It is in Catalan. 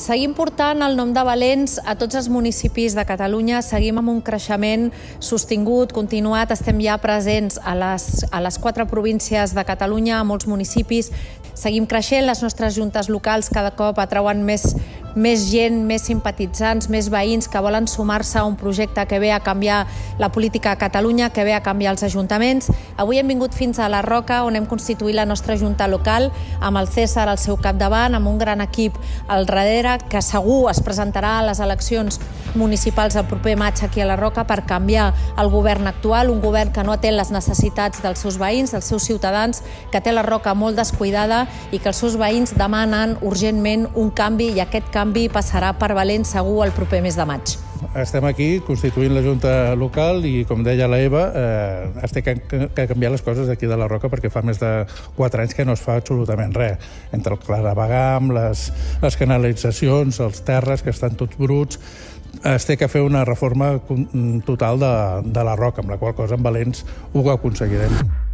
Seguim portant el nom de Valents a tots els municipis de Catalunya, seguim amb un creixement sostingut, continuat, estem ja presents a les 4 províncies de Catalunya, a molts municipis, seguim creixent, les nostres juntes locals cada cop atrauen més gent, més simpatitzants, més veïns que volen sumar-se a un projecte que ve a canviar la política a Catalunya, que ve a canviar els ajuntaments. Avui hem vingut fins a La Roca, on hem constituït la nostra junta local, amb el César al seu capdavant, amb un gran equip al darrere, que segur es presentarà a les eleccions municipals el proper maig aquí a La Roca per canviar el govern actual, un govern que no atén les necessitats dels seus veïns, dels seus ciutadans, que té La Roca molt descuidada i que els seus veïns demanen urgentment un canvi, i aquest canvi passarà per Valents segur el proper mes de maig. Estem aquí constituint la Junta Local i, com deia la Eva, es té que canviar les coses d'aquí de La Roca perquè fa més de 4 anys que no es fa absolutament res. Entre el claravagam, les canalitzacions, els terres que estan tots bruts, es té que fer una reforma total de La Roca, amb la qual cosa en Valents ho aconseguirem.